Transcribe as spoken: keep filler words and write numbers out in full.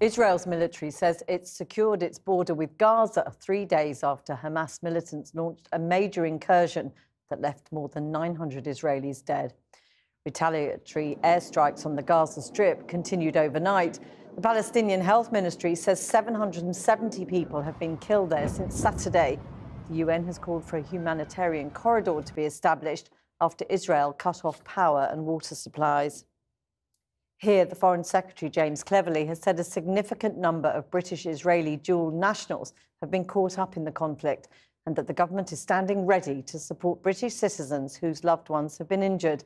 Israel's military says it secured its border with Gaza three days after Hamas militants launched a major incursion that left more than nine hundred Israelis dead. Retaliatory airstrikes on the Gaza Strip continued overnight. The Palestinian Health Ministry says seven hundred seventy people have been killed there since Saturday. The U N has called for a humanitarian corridor to be established after Israel cut off power and water supplies. Here, the Foreign Secretary, James Cleverly, has said a significant number of British-Israeli dual nationals have been caught up in the conflict and that the government is standing ready to support British citizens whose loved ones have been injured.